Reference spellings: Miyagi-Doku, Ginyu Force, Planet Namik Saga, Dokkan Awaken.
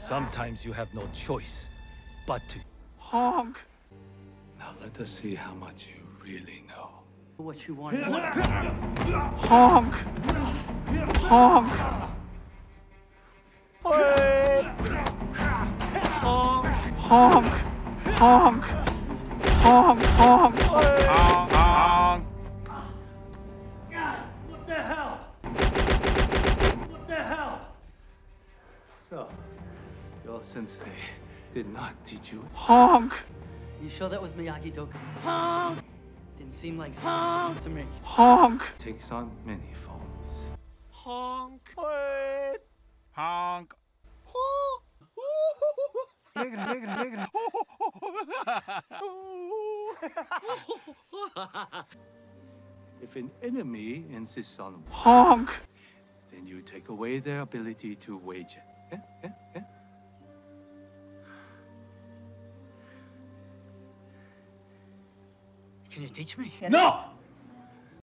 Sometimes you have no choice but to honk. Now let us see how much you really know. What you want. Honk. Honk. Honk. Honk. Honk. Honk. Honk. Honk. Honk. What the hell? What the hell? So, your sensei did not teach you honk. You sure that was Miyagi-Doku? Honk. Didn't seem like honk to me. Honk takes on many forms. Honk. Wait. Honk. If an enemy insists on honk, then you take away their ability to wage it. Can you teach me? No!